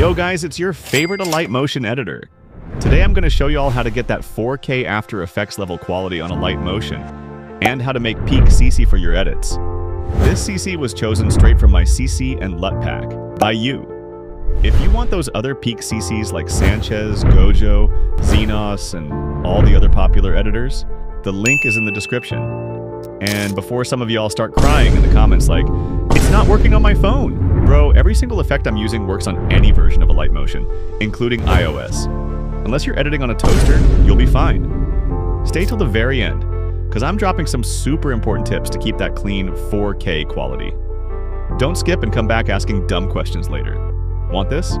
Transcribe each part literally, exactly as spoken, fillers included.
Yo guys, it's your favorite Alight Motion editor. Today I'm going to show you all how to get that four K After Effects level quality on Alight Motion, and how to make peak C C for your edits. This C C was chosen straight from my C C and L U T pack, by you. If you want those other peak C Cs like Sanchez, Gojo, Zenos, and all the other popular editors, the link is in the description. And before some of y'all start crying in the comments like, "It's not working on my phone!" Bro, every single effect I'm using works on any version of Alight Motion, including iOS. Unless you're editing on a toaster, you'll be fine. Stay till the very end, because I'm dropping some super important tips to keep that clean four K quality. Don't skip and come back asking dumb questions later. Want this?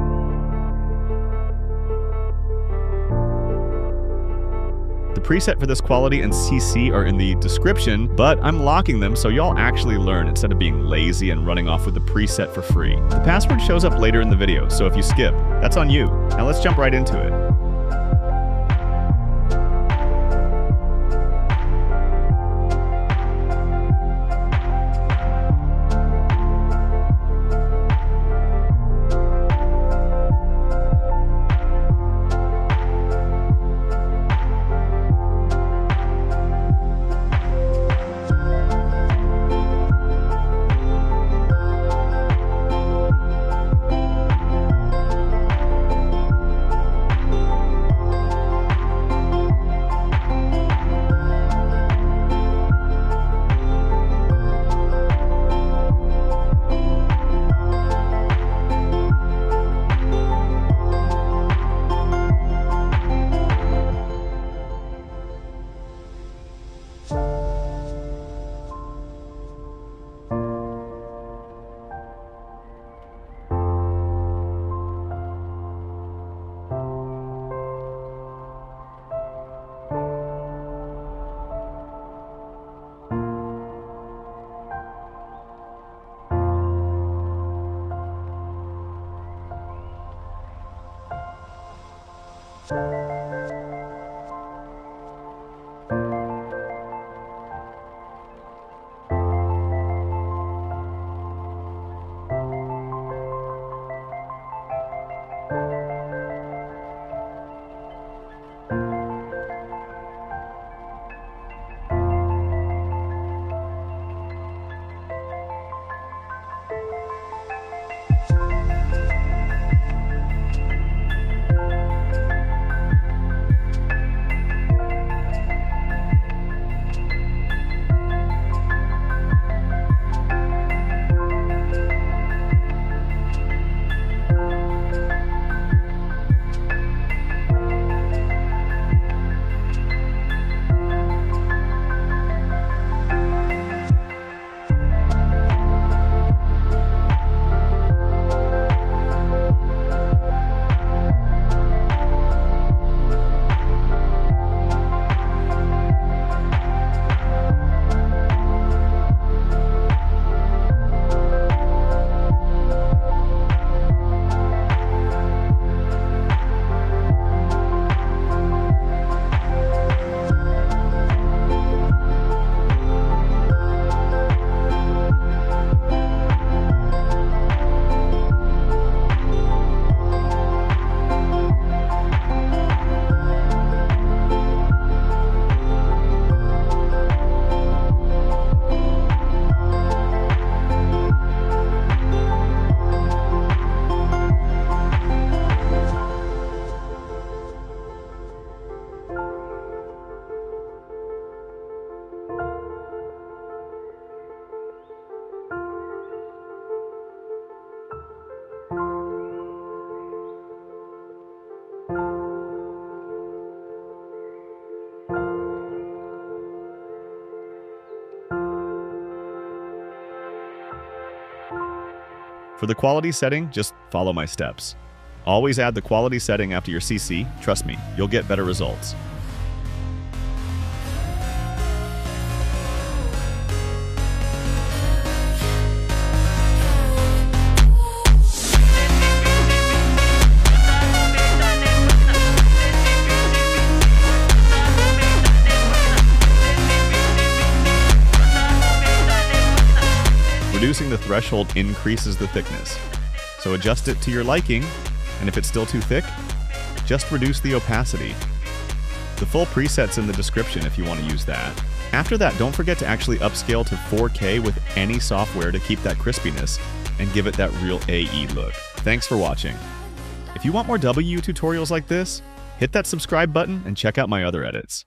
The preset for this quality and C C are in the description, but I'm locking them so y'all actually learn instead of being lazy and running off with the preset for free. The password shows up later in the video, so if you skip, that's on you. Now let's jump right into it. For the quality setting, just follow my steps. Always add the quality setting after your C C, trust me, you'll get better results. Reducing the threshold increases the thickness, so adjust it to your liking and if it's still too thick, just reduce the opacity. The full preset's in the description if you want to use that. After that, don't forget to actually upscale to four K with any software to keep that crispiness and give it that real A E look. Thanks for watching. If you want more W tutorials like this, hit that subscribe button and check out my other edits.